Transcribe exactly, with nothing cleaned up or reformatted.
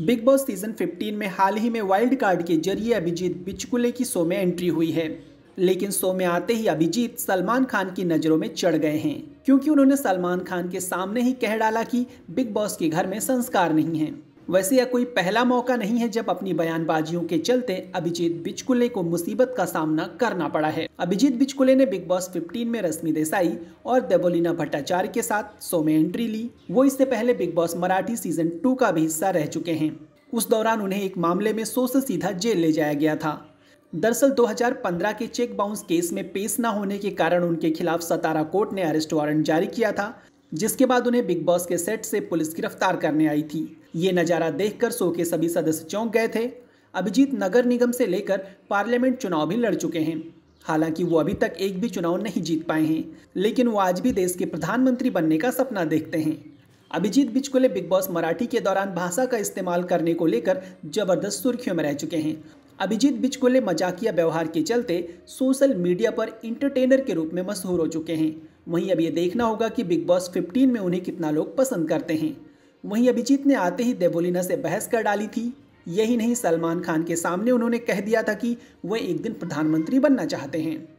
Big boss season fifteen में हाल ही में wild card के जरिए अभिजीत बिचकुले की शो में एंट्री हुई है, लेकिन शो में आते ही अभिजीत सलमान खान की नज़रों में चढ़ गए हैं, क्योंकि उन्होंने सलमान खान के सामने ही कह डाला कि बिग बॉस के घर में संस्कार नहीं है। वैसे यह कोई पहला मौका नहीं है जब अपनी बयानबाजियों के चलते अभिजीत बिचकुले को मुसीबत का सामना करना पड़ा है। अभिजीत बिचकुले ने बिग बॉस फिफ्टीन में रश्मि देसाई और देबोलिना भट्टाचार्य के साथ शो में एंट्री ली। वो इससे पहले big boss Marathi season two का भी हिस्सा रह चुके हैं। उस दौरान उन्हें एक मामले में शो से सीधा जेल ले जाया गया था। दरअसल दो हज़ार पंद्रह के चेक बाउंस केस में पेश न होने के कारण उनके खिलाफ सतारा कोर्ट ने अरेस्ट वारंट जारी किया था, जिसके बाद उन्हें बिग बॉस के सेट से पुलिस गिरफ्तार करने आई थी। ये नज़ारा देखकर शो के सभी सदस्य चौंक गए थे। अभिजीत नगर निगम से लेकर पार्लियामेंट चुनाव भी लड़ चुके हैं, हालांकि वो अभी तक एक भी चुनाव नहीं जीत पाए हैं, लेकिन वो आज भी देश के प्रधानमंत्री बनने का सपना देखते हैं। अभिजीत बिचकुले बिग बॉस मराठी के दौरान भाषा का इस्तेमाल करने को लेकर जबरदस्त सुर्खियों में रह चुके हैं। अभिजीत बिचकुले मजाकिया व्यवहार के चलते सोशल मीडिया पर इंटरटेनर के रूप में मशहूर हो चुके हैं। वहीं अब ये देखना होगा कि बिग बॉस फिफ्टीन में उन्हें कितना लोग पसंद करते हैं। वहीं अभिजीत ने आते ही देबोलिना से बहस कर डाली थी। यही नहीं, सलमान खान के सामने उन्होंने कह दिया था कि वह एक दिन प्रधानमंत्री बनना चाहते हैं।